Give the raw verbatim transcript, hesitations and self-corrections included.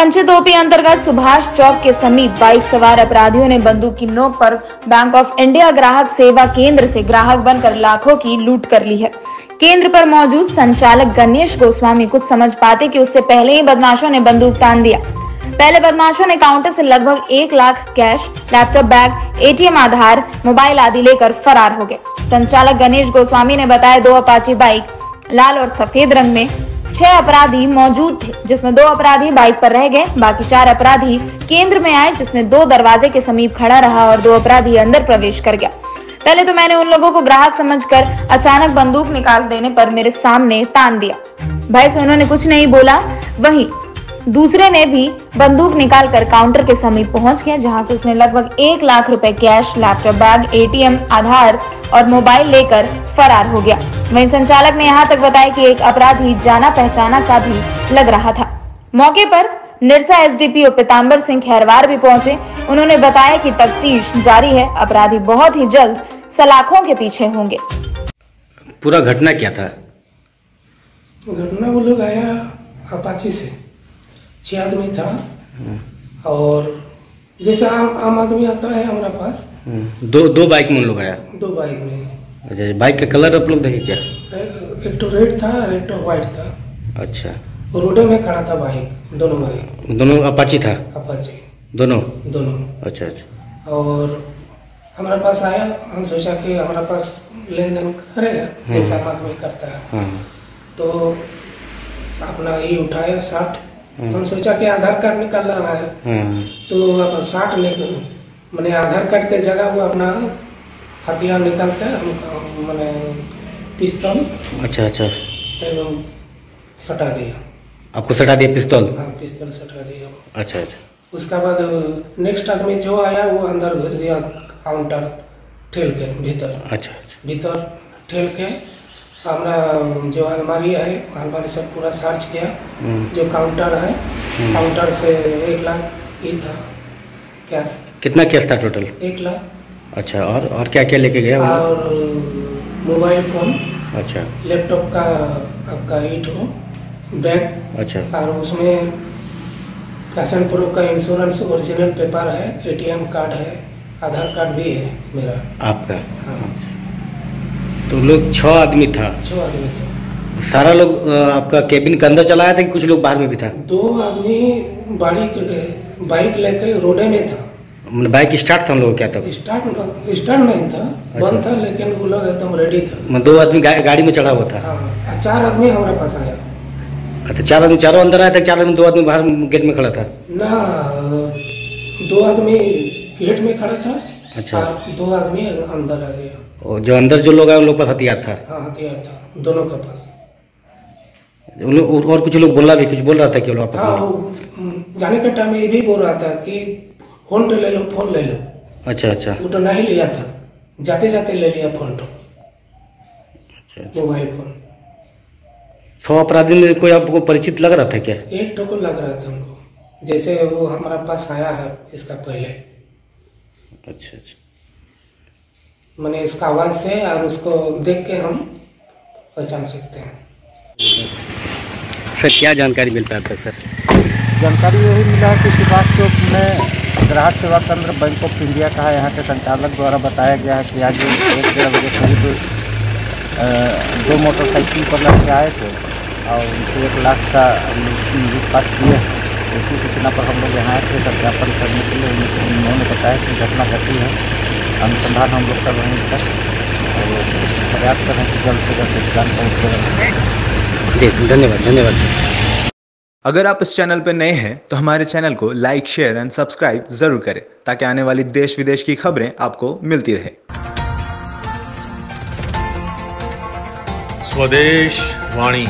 पंचतोपी अंतर्गत सुभाष चौक के समीप बाइक सवार अपराधियों ने बंदूक की नोक पर बैंक ऑफ इंडिया ग्राहक सेवा केंद्र से ग्राहक बनकर लाखों की लूट कर ली है। केंद्र पर मौजूद संचालक गणेश गोस्वामी कुछ समझ पाते कि उससे पहले ही बदमाशों ने बंदूक तान दिया। पहले बदमाशों ने काउंटर से लगभग एक lakh cash, laptop, bag, ATM, Aadhaar, mobile आदि लेकर फरार हो गए। संचालक गणेश गोस्वामी ने बताया, दो अपाची बाइक लाल और सफेद रंग में छह अपराधी मौजूद थे, जिसमें दो अपराधी बाइक पर रह गए। बाकी चार अपराधी केंद्र में आए, जिसमें दो दरवाजे के समीप खड़ा रहा और दो अपराधी अंदर प्रवेश कर गया। पहले तो मैंने उन लोगों को ग्राहक समझकर अचानक बंदूक निकाल देने पर मेरे सामने तान दिया। भय से उन्होंने कुछ नहीं बोला। वहीं दूसरे ने भी बंदूक निकालकर काउंटर के समीप पहुंच गया, जहां से उसने लगभग एक लाख रुपए cash, laptop, bag, ATM, Aadhaar और मोबाइल लेकर फरार हो गया। वहीं संचालक ने यहाँ तक बताया कि एक अपराधी जाना पहचाना सा भी लग रहा था। मौके पर निरसा एसडीपीओ पितांबर सिंह खैरवार भी पहुंचे। उन्होंने बताया कि तफ्तीश जारी है, अपराधी बहुत ही जल्द सलाखों के पीछे होंगे। पूरा घटना क्या था? घटना वो लोग आया अपाची से, छह आदमी था और जैसा आम आदमी आता है हमारा पास, दो दो बाइक में लोग आया, दो बाइक में। अच्छा, बाइक का कलर आप लोग देखे क्या? एक तो रेड था, एक तो व्हाइट था। अच्छा, रोड में खड़ा था बाइक, दोनों बाइक, दोनों अपाची था? अपाची दोनों दोनों अच्छा अच्छा। और हमारे पास आया, हम सोचा कि हमारे पास लेन देन करेगा जैसा आम आदमी करता है, तो अपना ये उठाया साठ। तो हम सोचा कि आधार कार्ड निकाल रहा है, तो अपना साठ निकल मैंने आधार कार्ड के जगह वो अपना हथियार निकाल कर मैंने पिस्तौल अच्छा अच्छा एकदम सटा दिया। आपको सटा दिया पिस्तौल? हाँ, पिस्तौल सटा दिया। अच्छा अच्छा। उसके बाद नेक्स्ट आदमी जो आया वो अंदर घुस गया काउंटर ठेल के भीतर। अच्छा अच्छा। भीतर ठेल के हमारा जो अलमारी है, अलमारी सब पूरा सर्च किया। जो काउंटर है, काउंटर से एक लाख ये था कैश। कितना कैश था टोटल? एक लाख। अच्छा, और और क्या क्या लेके गया? और मोबाइल फोन। अच्छा। लैपटॉप का आपका ईट हो बैग। अच्छा। और उसमें पैशन प्रो का इंश्योरेंस ओरिजिनल पेपर है, एटीएम कार्ड है, आधार कार्ड भी है मेरा। आपका? हाँ। तो लोग छह आदमी था? छह आदमी था। सारा लोग आपका केबिन के अंदर चलाया था कि कुछ लोग बाहर में भी था? दो आदमी बाइक बाइक लेके रोड में था। मतलब बाइक स्टार्ट था उन लोगों क्या था? स्टार्ट स्टार्ट नहीं था। अच्छा। बंद था, लेकिन वो लोग एकदम रेडी था। मतलब दो आदमी गा, गाड़ी में चढ़ा हुआ था? हाँ। चार आदमी हमारे पास आया। अच्छा, चार आदमी चारों अंदर आया था? चार आदमी, दो आदमी बाहर गेट में खड़ा था ना? दो आदमी गेट में खड़ा था। अच्छा। दो आदमी अंदर आ गया। और जो अंदर जो लोग आए उन लोग के पास हथियार था? हाँ, हथियार था दोनों के पास। और कुछ लोग बोला भी, कुछ बोल रहा था कि लोग? हाँ, जाने के टाइम ये भी बोल रहा था कि फोन तो ले लो, फोन ले लो। अच्छा अच्छा। वो तो नहीं लिया था, जाते जाते ले लिया फोन तो। अच्छा, मोबाइल फोन। सौ अपराधी में कोई आपको परिचित लग रहा था क्या? एक तो को लग रहा था हमको, जैसे वो हमारे पास आया है इसका पहले। अच्छा अच्छा। मैंने इसका आवाज से और उसको देख के हम पहचान सकते हैं। सर, क्या जानकारी मिल पाता है? सर, जानकारी यही मिला कि सुभाष चौक में ग्राहक सेवा केंद्र बैंक ऑफ इंडिया का है। यहाँ के संचालक द्वारा बताया गया है कि आज एक डेढ़ बजे करीब दो मोटरसाइकिल पर लग के आए थे और उनसे एक लाख का लूटपाट किए। इसी सूचना पर हम लोग यहाँ आए थे सत्यापन करने के लिए। उन्होंने बताया कि घटना घटी है, अनुसंधान हम लोग कर रहे हैं इसका, और प्रयास कर रहे हैं कि जल्द से जल्द इस जान पहुँच। धन्यवाद। धन्यवाद। अगर आप इस चैनल पर नए हैं तो हमारे चैनल को लाइक, शेयर एंड सब्सक्राइब जरूर करें, ताकि आने वाली देश विदेश की खबरें आपको मिलती रहे। स्वदेश वाणी।